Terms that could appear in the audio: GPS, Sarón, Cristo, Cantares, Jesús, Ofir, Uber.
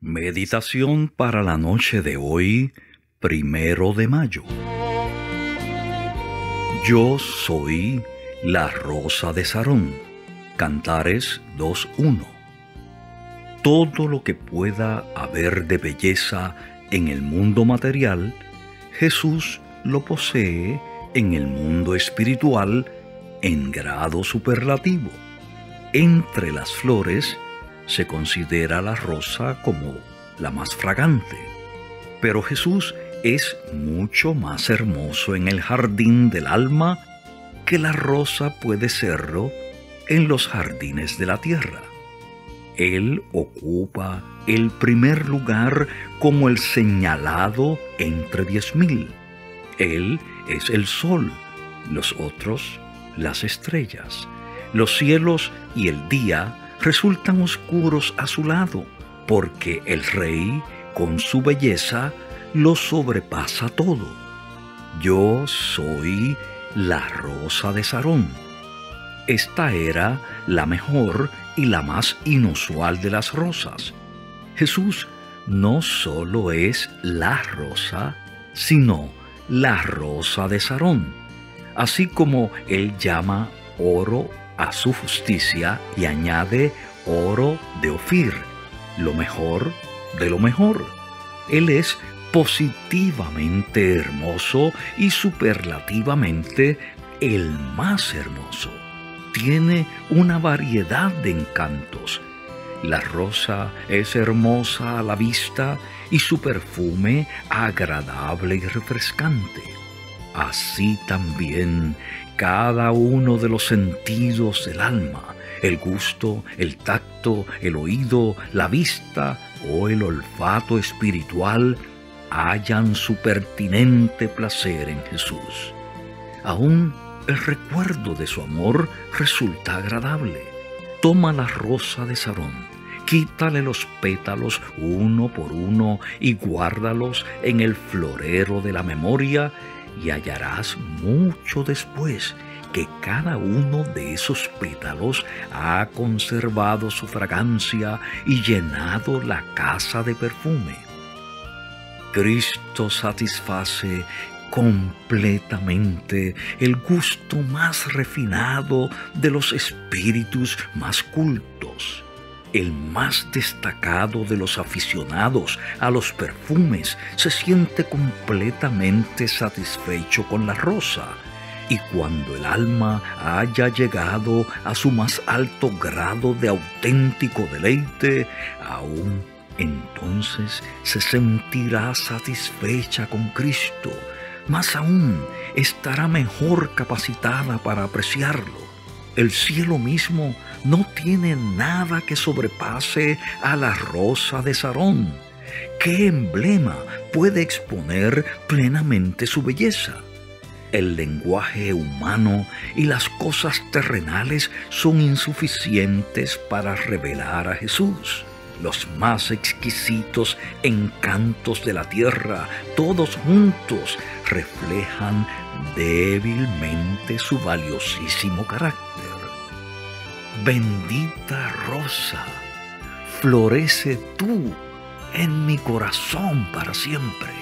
Meditación para la noche de hoy, 1 de mayo. Yo soy la rosa de Sarón. Cantares 2:1. Todo lo que pueda haber de belleza en el mundo material, Jesús lo posee en el mundo espiritual en grado superlativo. Entre las flores se considera la rosa como la más fragante, pero Jesús es mucho más hermoso en el jardín del alma que la rosa puede serlo en los jardines de la tierra. Él ocupa el primer lugar como el señalado entre 10.000. Él es el sol, los otros las estrellas. Los cielos y el día resultan oscuros a su lado, porque el Rey, con su belleza, lo sobrepasa todo. Yo soy la rosa de Sarón. Esta era la mejor y la más inusual de las rosas. Jesús no solo es la rosa, sino la rosa de Sarón. Así como Él llama oro a su justicia y añade oro de Ofir, lo mejor de lo mejor. Él es positivamente hermoso y superlativamente el más hermoso. Tiene una variedad de encantos. La rosa es hermosa a la vista y su perfume agradable y refrescante. Así también cada uno de los sentidos del alma, el gusto, el tacto, el oído, la vista o el olfato espiritual, hallan su pertinente placer en Jesús. Aún el recuerdo de su amor resulta agradable. Toma la rosa de Sarón, quítale los pétalos uno por uno y guárdalos en el florero de la memoria, y hallarás mucho después que cada uno de esos pétalos ha conservado su fragancia y llenado la casa de perfume. Cristo satisface completamente el gusto más refinado de los espíritus más cultos, el más destacado de los aficionados a los perfumes se siente completamente satisfecho con la rosa, y cuando el alma haya llegado a su más alto grado de auténtico deleite, aún entonces se sentirá satisfecha con Cristo. Más aún, estará mejor capacitada para apreciarlo. El cielo mismo no tiene nada que sobrepase a la rosa de Sarón. ¿Qué emblema puede exponer plenamente su belleza? El lenguaje humano y las cosas terrenales son insuficientes para revelar a Jesús. Los más exquisitos encantos de la tierra, todos juntos, reflejan débilmente su valiosísimo carácter. Bendita rosa, florece tú en mi corazón para siempre.